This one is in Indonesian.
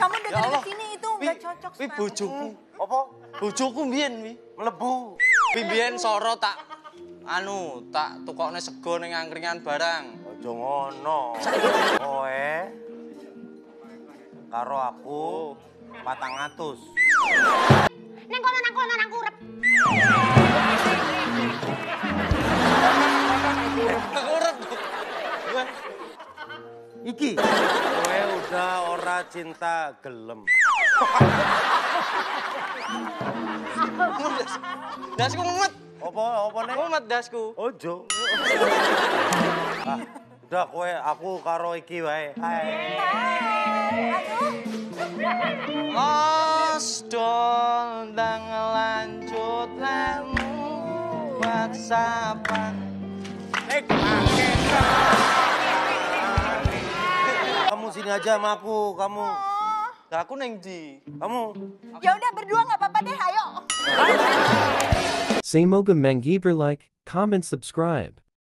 Kamu datang ya ke sini itu nggak cocok. Wi bojoku. Apa? Bojoku mbiyen wi mlebu. Wi mbiyen soro tak anu tak tukokne sego ning angkringan barang. Aja ngono. Kowe karo aku 400. Nang kono nang kurep. Kurep. Iki kowe udah ora cinta gelem. Dasku ngumet. Apa-apane? Ngumet dasku. Ojo. Udah kowe aku karo iki wae. Mas dondang lanjut lamu WhatsAppan. Kamu sini aja sama aku, kamu. Nah, aku neng di. Kamu. Ya udah berdua nggak apa-apa deh, ayo. Semoga menghibur like, comment, subscribe.